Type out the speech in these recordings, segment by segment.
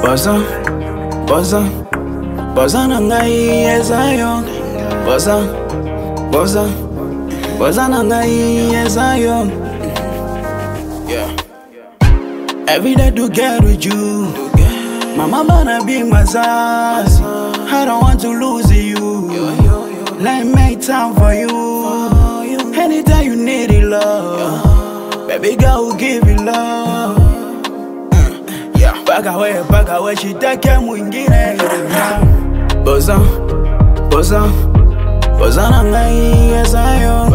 Posa, posa, posa na ngai ezayo. Posa, posa, posa na ngai ezayo. Yeah. Every day to get with you. Mama bana be my size. I don't want to lose you. Let me make time for you. Anytime you need it, love. Baby girl will give you love. Baga we shitake mwingine. Posa, posa, posa na ngai ezayo.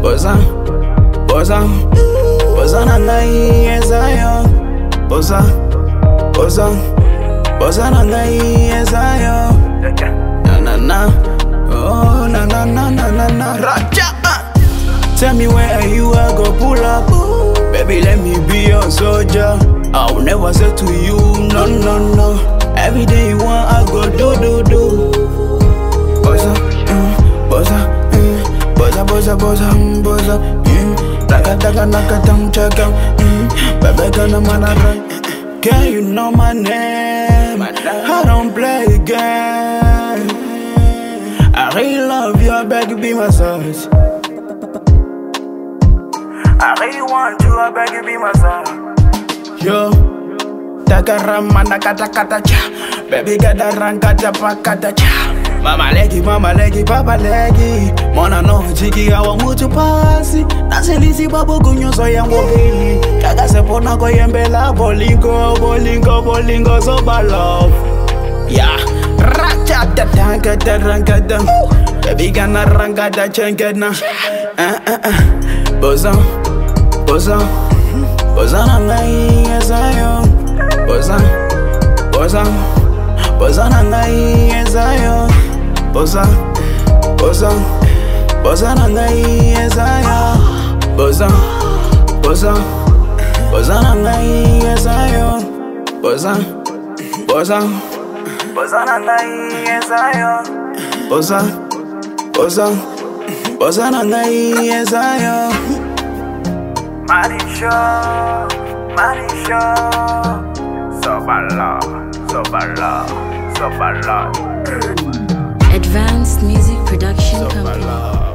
Posa, posa, posa na ngai ezayo. Posa, posa, posa na ngai ezayo. Na na na, oh na na na na na na. Raja, tell me where are you? I go pull up. Baby, let me be your soldier. I will never say to you, no, no, no. Every day you want, I go do, do, do. Posa, posa, posa, posa, posa, posa. Taka, taka, naka, tam, chaka. Baby, gonna manara. Girl, you know my name. I don't play the game. I really love you, I beg you be my size. I really want you, I beg you be my size. Yo, takarama nakata kata cha, baby gada ranka japa kata cha. Mama legi, papa legi. Mona no jiki awa mutu pasi. Naselisi babu kunyoso yangu hili. Kaka sepona koyembela bolingo, bolingo, bolingo so balove. Yeah, racha da ranka da. Baby gana ranka da chenge na. Posa, posa. Posa na ngai ezayo. Posa, posa, posa na ngai ezayo. Posa, posa, posa na ngai ezayo. Posa, posa, posa na ngai ezayo. Posa, posa, posa na ngai ezayo. Posa, posa, posa na ngai ezayo. Manix Chow, Manix Chow. So bala, so bala, so bala. Advanced Music Production Company.